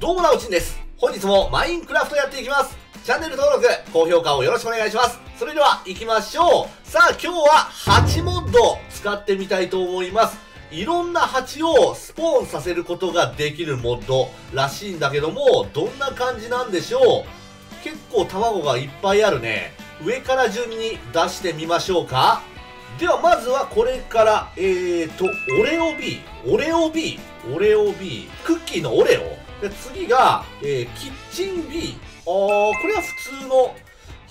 どうもなおちんです。本日もマインクラフトやっていきます。チャンネル登録、高評価をよろしくお願いします。それでは行きましょう。さあ今日は蜂モッド使ってみたいと思います。いろんな蜂をスポーンさせることができるモッドらしいんだけども、どんな感じなんでしょう。結構卵がいっぱいあるね。上から順に出してみましょうか。ではまずはこれから、オレオ B、クッキーのオレオ。で次が、キッチン B。これは普通の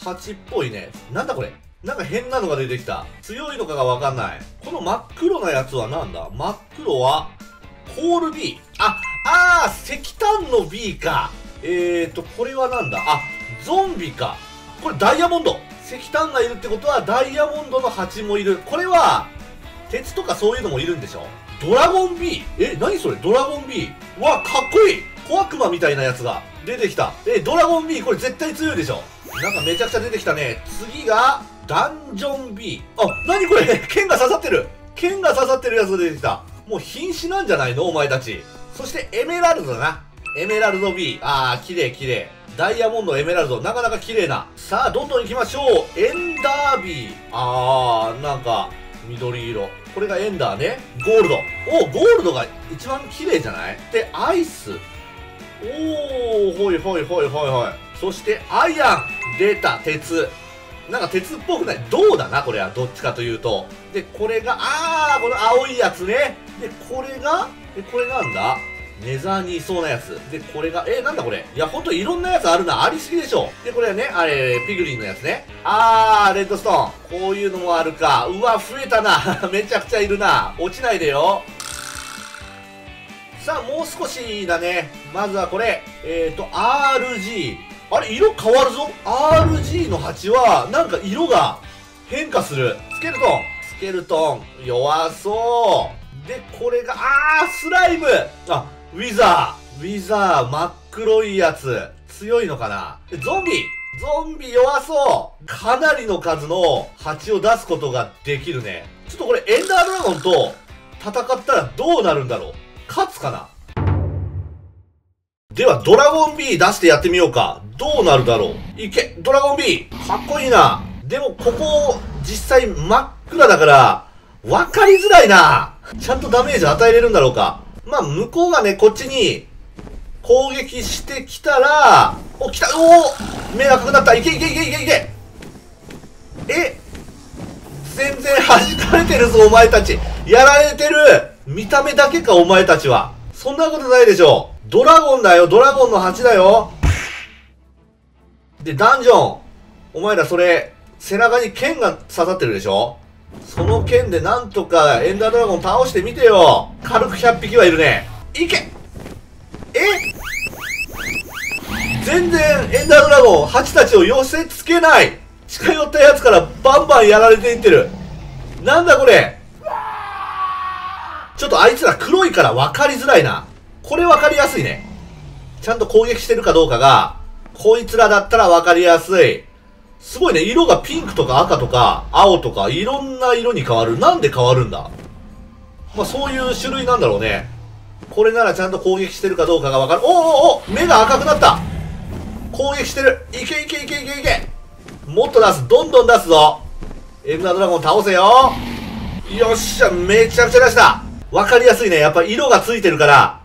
蜂っぽいね。なんだこれ。なんか変なのが出てきた。強いのかがわかんない。この真っ黒なやつはなんだ？真っ黒は、コール B。石炭の B か。これはなんだ？ゾンビか。これダイヤモンド。石炭がいるってことはダイヤモンドの蜂もいる。これは、鉄とかそういうのもいるんでしょ？ドラゴン B。何それ？ドラゴン B。うわ、かっこいい！小悪魔みたいなやつが出てきた。ドラゴン B。これ絶対強いでしょ？なんかめちゃくちゃ出てきたね。次が、ダンジョン B。なにこれ？剣が刺さってる。剣が刺さってるやつが出てきた。もう瀕死なんじゃないのお前たち。そしてエメラルドだな。エメラルド B。綺麗綺麗。ダイヤモンド、エメラルド。なかなか綺麗な。さあ、どんどん行きましょう。エンダー B。なんか、緑色。これがエンダーね。ゴールド。ゴールドが一番綺麗じゃない？で、アイス。ほいほい。そして、アイアン。出た、鉄。なんか鉄っぽくない。銅だな、これは。どっちかというと。で、これが、この青いやつね。で、これなんだ？ネザーにいそうなやつ。で、これが、なんだこれ。いや、ほんといろんなやつあるな。ありすぎでしょ。で、これはね、ピグリンのやつね。レッドストーン。こういうのもあるか。うわ、増えたな。めちゃくちゃいるな。落ちないでよ。さあ、もう少しだね。まずはこれ。RG。あれ、色変わるぞ。RG の蜂は、なんか色が変化する。スケルトン。スケルトン。弱そう。で、これが、スライム。ウィザー。ウィザー、真っ黒いやつ。強いのかな？ゾンビ。ゾンビ弱そう。かなりの数の蜂を出すことができるね。ちょっとこれ、エンダードラゴンと戦ったらどうなるんだろう。勝つかな？では、ドラゴン B 出してやってみようか。どうなるだろう。いけ、ドラゴン B！ かっこいいな。でも、ここ、実際真っ暗だから、わかりづらいな。ちゃんとダメージ与えれるんだろうか。まあ、向こうがね、こっちに、攻撃してきたら、来た！目が赤くなった！いけ！全然弾かれてるぞ、お前たち。やられてる！見た目だけか、お前たちは。そんなことないでしょ。ドラゴンだよ、ドラゴンの蜂だよ。で、ダンジョン。お前らそれ、背中に剣が刺さってるでしょ？その剣でなんとかエンダードラゴン倒してみてよ。軽く100匹はいるね。いけ！全然エンダードラゴン、蜂たちを寄せつけない。近寄ったやつからバンバンやられていってる。なんだこれ。ちょっとあいつら黒いから分かりづらいな。これ分かりやすいね。ちゃんと攻撃してるかどうかが、こいつらだったら分かりやすい。すごいね、色がピンクとか赤とか青とかいろんな色に変わる。なんで変わるんだ？まあそういう種類なんだろうね。これならちゃんと攻撃してるかどうかが分かる。目が赤くなった。攻撃してる。いけ。もっと出す。どんどん出すぞ。エンダードラゴン倒せよ。よっしゃ、めちゃくちゃ出した。分かりやすいね。やっぱ色がついてるから、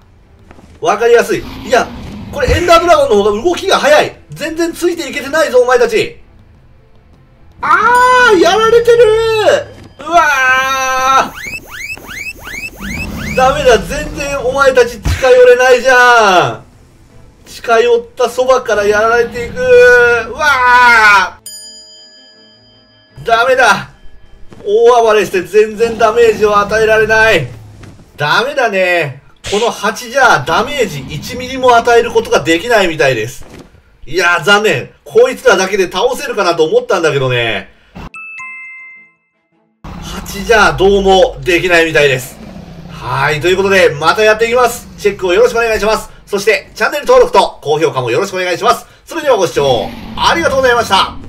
分かりやすい。いや、これエンダードラゴンの方が動きが早い。全然ついていけてないぞ、お前たち。やられてるー。うわー。ダメだ、全然お前たち近寄れないじゃん。近寄ったそばからやられていく。うわー。ダメだ。大暴れして全然ダメージを与えられない。ダメだね。この蜂じゃダメージ1ミリも与えることができないみたいです。いやー残念。こいつらだけで倒せるかなと思ったんだけどね。蜂じゃどうもできないみたいです。はい。ということで、またやっていきます。チェックをよろしくお願いします。そして、チャンネル登録と高評価もよろしくお願いします。それではご視聴ありがとうございました。